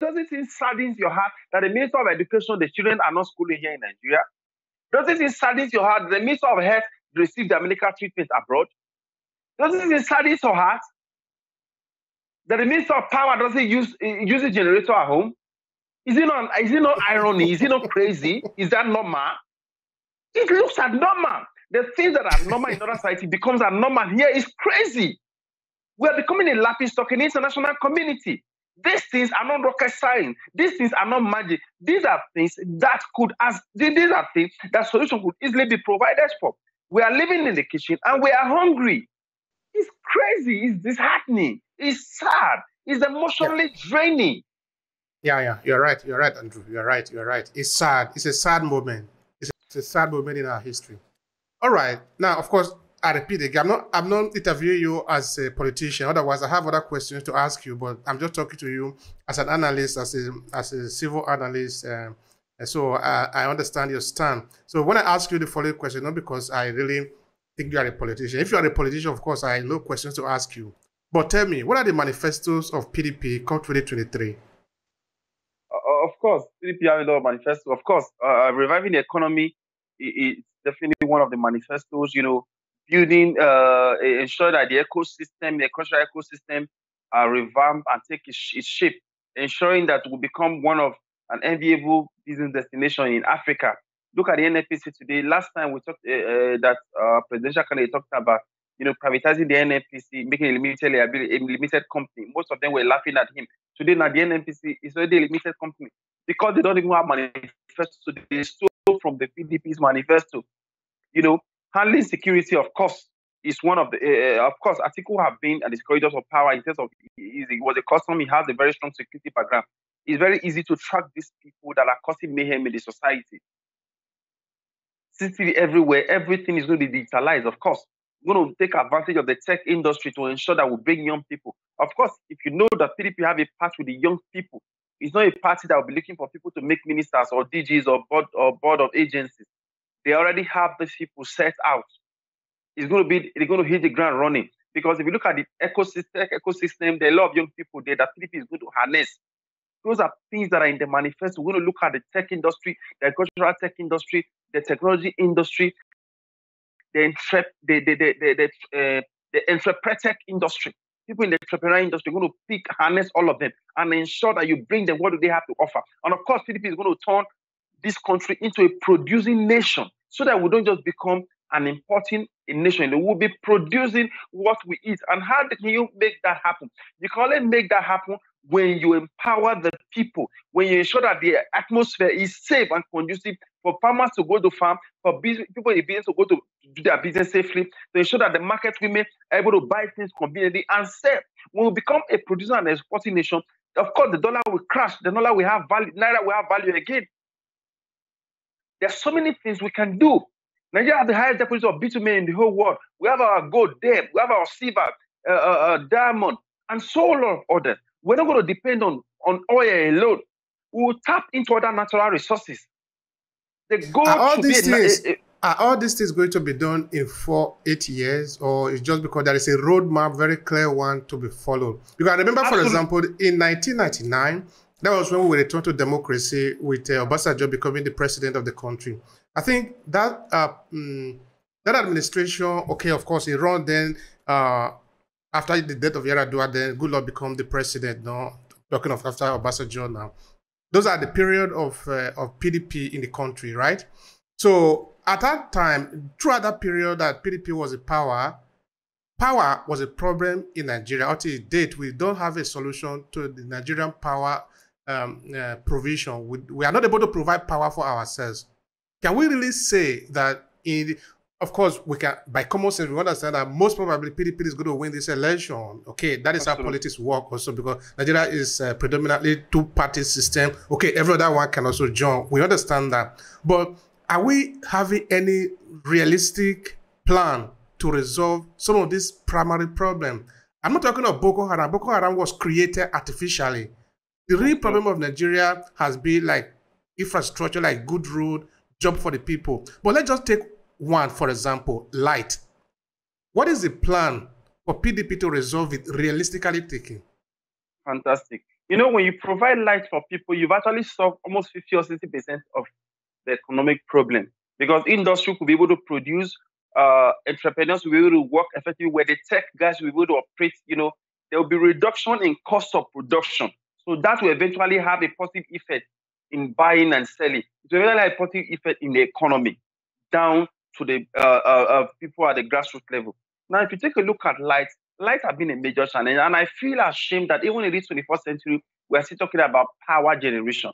Doesn't it sadden your heart that the Minister of Education, the children are not schooling here in Nigeria? Doesn't it sadden your heart that the Minister of Health received their medical treatment abroad? Doesn't it sadden your heart that the Minister of Power doesn't use a generator at home? Is it not irony? Is it not crazy? Is that normal? It looks abnormal. The things that are normal in other society becomes abnormal here. It's crazy. We are becoming a laughing stock in the international community. These things are not rocket science. These things are not magic. These are things that solution could easily be provided for. We are living in the kitchen and we are hungry. It's crazy. It's disheartening. It's sad. It's emotionally draining. Yeah. You're right, Andrew. You're right. It's sad. It's a sad moment. It's a sad moment in our history. All right. Now, of course, I repeat again, I'm not interviewing you as a politician. Otherwise, I have other questions to ask you, but I'm just talking to you as an analyst, as a civil analyst. So I understand your stand. So when I ask you the following question, not because I really think you are a politician. If you are a politician, of course, I have no questions to ask you. But tell me, what are the manifestos of PDP come 2023? Of course, PDP have a lot of manifestos. Of course, reviving the economy is definitely one of the manifestos, building, ensure that the cultural ecosystem are revamped and take its shape, ensuring that we become one of an enviable business destination in Africa. Look at the NNPC today. Last time we talked that presidential candidate talked about, privatizing the NNPC, making a limited company. Most of them were laughing at him. Today, now the NNPC is already a limited company because they don't even have manifesto. They stole from the PDP's manifesto. Handling security, of course, is one of the. Of course, Atiku have been at the corridors of power in terms of it was a custom. He has a very strong security background. It's very easy to track these people that are causing mayhem in the society. CCTV everywhere, everything is going to be digitalized. Of course, we're going to take advantage of the tech industry to ensure that we bring young people. Of course, if you know that PDP have a part with the young people, it's not a party that will be looking for people to make ministers or DGs or board of agencies. They already have these people set out. They're going to hit the ground running. Because if you look at the ecosystem, there are a lot of young people there that PDP is going to harness. Those are things that are in the manifesto. We're going to look at the tech industry, the agricultural tech industry, the technology industry, the entrepreneur tech industry. People in the entrepreneurial industry are going to harness all of them and ensure that you bring them what do they have to offer. And of course, PDP is going to turn this country into a producing nation so that we don't just become an importing nation. We will be producing what we eat. And how can you make that happen? You can only make that happen when you empower the people, when you ensure that the atmosphere is safe and conducive for farmers to go to farm, for people in business to go to do their business safely, to ensure that the market women are able to buy things conveniently and sell. When we become a producer and exporting nation, of course, the dollar will crash. The dollar will have value. Naira will have value again. There are so many things we can do. Nigeria has the highest deposit of bitumen in the whole world. We have our gold there. We have our silver, diamond, and so a lot of others. We're not going to depend on oil alone. We will tap into other natural resources. Are all these things going to be done in 8 years, or is just because there is a roadmap, very clear one, to be followed? Because I remember, for example, in 1999, that was when we returned to democracy with Obasanjo becoming the president of the country. I think that that administration, okay, of course, Iran then, after the death of Yaradua, then Goodluck become the president. Now, talking of after Obasanjo now. Those are the period of PDP in the country, right? So at that time, throughout that period that PDP was in power, power was a problem in Nigeria. Until date, we don't have a solution to the Nigerian power provision. We are not able to provide power for ourselves. Can we really say that of course, we can, by common sense, we understand that most probably PDP is going to win this election. Okay, that is how politics work also, because Nigeria is predominantly two-party system. Okay, every other one can also join. We understand that. But are we having any realistic plan to resolve some of this primary problem? I'm not talking of Boko Haram. Boko Haram was created artificially. The real problem of Nigeria has been like infrastructure, like good road, job for the people. But let's just take one, for example, light. What is the plan for PDP to resolve it, realistically taking? Fantastic. You know, when you provide light for people, you've actually solved almost 50 or 60% of the economic problem, because industry could be able to produce, entrepreneurs will be able to work effectively, where the tech guys will be able to operate. You know, there will be reduction in cost of production. So that will eventually have a positive effect in buying and selling. It will eventually have a positive effect in the economy, down to the people at the grassroots level. Now, if you take a look at light, light has been a major challenge, and I feel ashamed that even in this 21st century, we are still talking about power generation.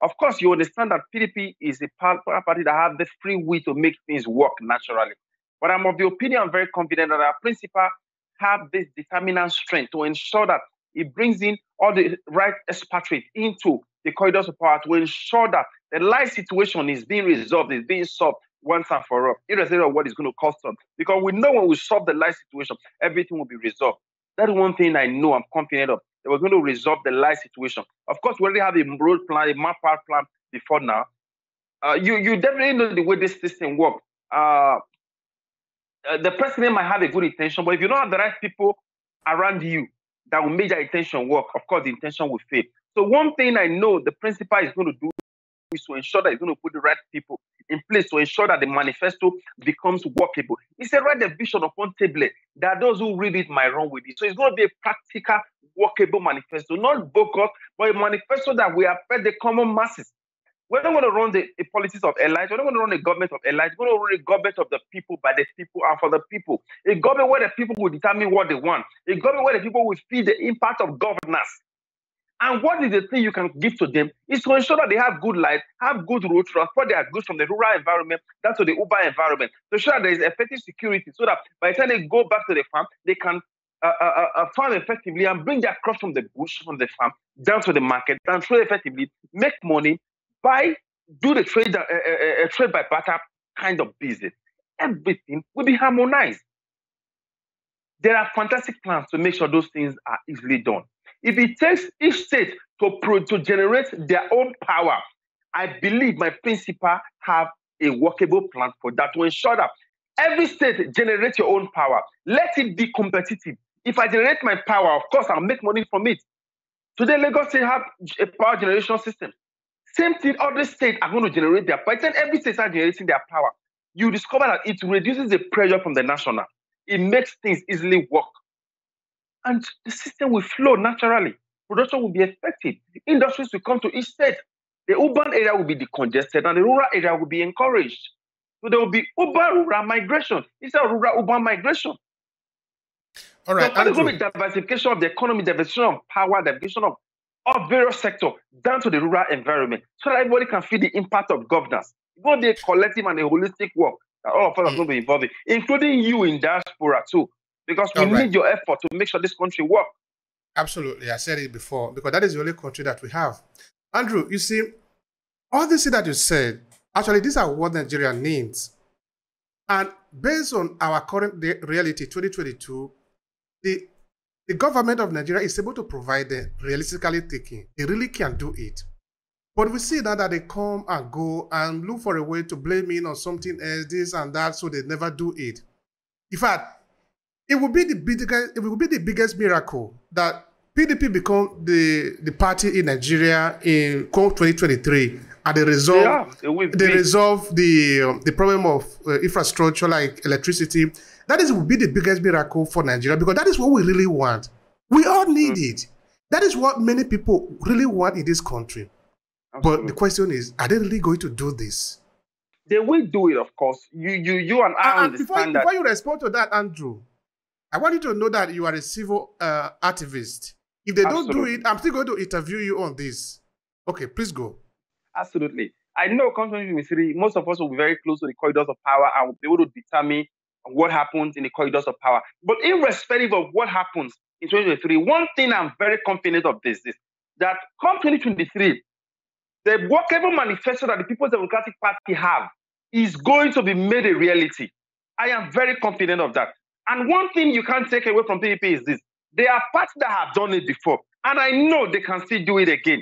Of course, you understand that PDP is a party that has the free will to make things work naturally. But I'm of the opinion, I'm very confident that our principal have this determinant strength to ensure that it brings in all the right expatriates into the corridors of power to ensure that the light situation is being resolved, is being solved once and for all, irrespective of what is going to cost us. Because we know when we solve the light situation, everything will be resolved. That is one thing I know I'm confident of. They were going to resolve the light situation. Of course, we already have a road plan, a map out plan before now. You definitely know the way this system works. The president might have a good intention, but if you don't have the right people around you that will make that intention work, of course, the intention will fail. So one thing I know the principal is going to do is to ensure that he's going to put the right people in place to ensure that the manifesto becomes workable. It's a rather vision upon tablet that those who read it might run with it. So it's going to be a practical, workable manifesto, not bogus, but a manifesto that will affect the common masses. We're not going to run the politics of elites. We're not going to run a government of elites. We're going to run a government of the people, by the people, and for the people. A government where the people will determine what they want. A government where the people will feel the impact of governance. And what is the thing you can give to them is to ensure that they have good life, have good road transport, they are good from the rural environment down to the urban environment, to ensure that there is effective security so that by the time they go back to the farm, they can farm effectively and bring their crops from the bush, from the farm, down to the market, and trade effectively, make money, buy, do the trade, trade by barter kind of business. Everything will be harmonized. There are fantastic plans to make sure those things are easily done. If it takes each state to generate their own power, I believe my principal have a workable plan for that to ensure that every state generates your own power. Let it be competitive. If I generate my power, of course, I'll make money from it. Today, Lagos State have a power generation system. Same thing, other states are going to generate their power. Then every state starts generating their power. You discover that it reduces the pressure from the national. It makes things easily work. And the system will flow naturally. Production will be effective. Industries will come to each state. The urban area will be decongested and the rural area will be encouraged. So there will be urban-rural migration. It's a rural-urban migration. All right. So there's going to be diversification of the economy, diversification of power, diversification of various sectors down to the rural environment so that everybody can feel the impact of governance. It's going to be a collective and a holistic work that all of us are going to be involved in, including you in diaspora too. Because we need your effort to make sure this country works. Absolutely. I said it before, because that is the only country that we have. Andrew, you see, all this that you said, actually, these are what Nigeria needs. And based on our current reality, 2022, the government of Nigeria is able to provide them, realistically thinking. They really can do it. But we see that they come and go and look for a way to blame it on something else, this and that, so they never do it. In fact, It will be the biggest miracle that PDP become the party in Nigeria in 2023, and they resolve the problem of infrastructure like electricity. That is will be the biggest miracle for Nigeria, because that is what we really want. We all need it. That is what many people really want in this country. Absolutely. But the question is, are they really going to do this? They will do it, of course. You and I understand that. Before you respond to that, Andrew, I want you to know that you are a civil activist. If they don't do it, I'm still going to interview you on this. Okay, please go. Absolutely. I know most of us will be very close to the corridors of power and will be able to determine what happens in the corridors of power. But irrespective of what happens in 2023, one thing I'm very confident of is that come 2023, the workable manifesto that the People's Democratic Party have is going to be made a reality. I am very confident of that. And one thing you can't take away from PDP is this. They are parties that have done it before. And I know they can still do it again.